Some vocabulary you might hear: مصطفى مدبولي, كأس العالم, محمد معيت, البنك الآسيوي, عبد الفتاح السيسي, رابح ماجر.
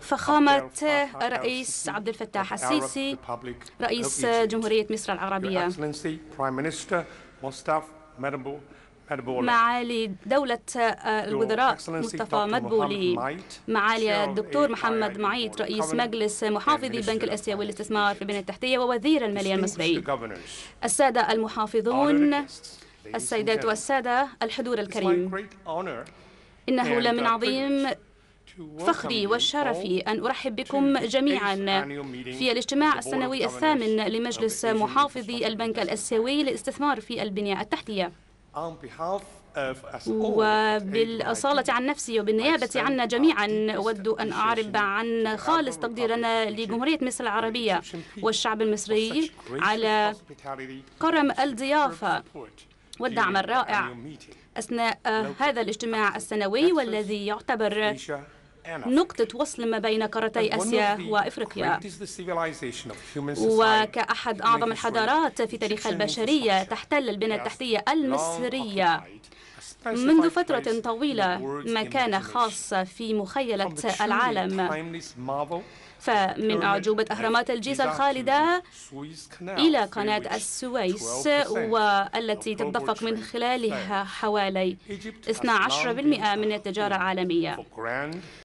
فخامة الرئيس عبد الفتاح السيسي رئيس جمهورية مصر العربية، معالي دولة الوزراء مصطفى مدبولي، معالي الدكتور محمد معيت رئيس مجلس محافظي البنك الآسيوي للاستثمار في البنية التحتية ووزير المالية المصري، السادة المحافظون، السيدات والسادة، الحضور الكريم، إنه لمن عظيم فخري وشرفي أن أرحب بكم جميعا في الاجتماع السنوي الثامن لمجلس محافظي البنك الآسيوي للاستثمار في البنية التحتية. وبالأصالة عن نفسي وبالنيابة عنا جميعا أود أن أعرب عن خالص تقديرنا لجمهورية مصر العربية والشعب المصري على كرم الضيافة والدعم الرائع أثناء هذا الاجتماع السنوي والذي يعتبر نقطة وصل ما بين قارتي آسيا وإفريقيا. وكأحد أعظم الحضارات في تاريخ البشرية تحتل البنية التحتية المصرية منذ فترة طويلة مكانة خاصة في مخيلة العالم، فمن أعجوبة أهرامات الجيزة الخالدة إلى قناة السويس والتي تتدفق من خلالها حوالي 12% من التجارة العالمية.